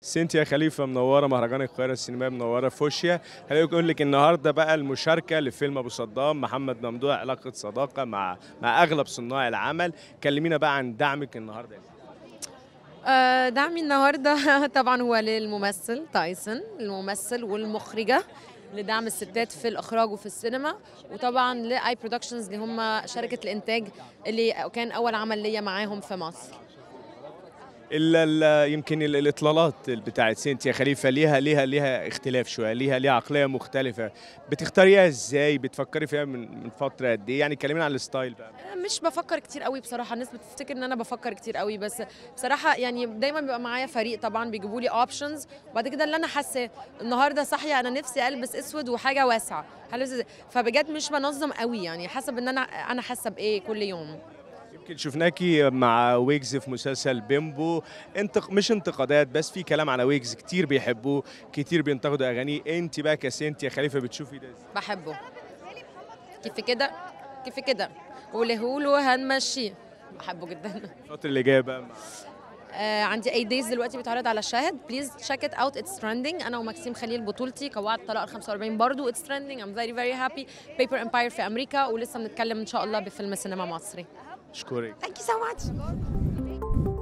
سينتيا خليفة منورة مهرجان القاهرة السينمائي، منورة فوشيا. خليني أقول لك النهارده بقى المشاركة لفيلم أبو صدام محمد ممدوح، علاقة صداقة مع أغلب صناع العمل. كلمينا بقى عن دعمك النهارده. دعمي النهارده طبعا هو للممثل تايسون، الممثل والمخرجة، لدعم الستات في الاخراج وفي السينما، وطبعا لاي برودكشنز اللي هم شركة الانتاج اللي كان اول عمل ليا معاهم في مصر. الا يمكن الاطلالات بتاعت سينتيا خليفة ليها اختلاف شويه، ليها عقليه مختلفه. بتختاريها ازاي؟ بتفكري فيها من فتره قد ايه؟ يعني كلمينا على الستايل بقى. مش بفكر كتير قوي بصراحه، الناس بتفتكر ان انا بفكر كتير قوي، بس بصراحه يعني دايما بيبقى معايا فريق طبعا بيجيبوا لي اوبشنز، وبعد كده اللي انا حاساه النهارده صاحيه انا نفسي البس اسود وحاجه واسعه، فبجد مش بنظم قوي، يعني حسب ان انا حاسه بايه كل يوم. شفناكي مع ويجز في مسلسل بيمبو، مش انتقادات بس، في كلام على ويجز كتير بيحبوه، كتير بينتقدوا اغانيه. انت بقى كسينتيا خليفة بتشوفي ده ازاي؟ بحبه كيف كده ولهوله هنمشيه، بحبه جدا. الفترة اللي جاية بقى عندي 8 دايز دلوقتي بيتعرض على شاهد، بليز تشيك ات اوت، اتس ترندنج، انا ومكسيم خليل بطولتي، قواعد طلاق 45 برضه اتس ترندنج، ام فيري فيري هابي، بيبر امباير في امريكا، ولسه بنتكلم ان شاء الله بفيلم سينما مصري. شكرا. Thank you so much.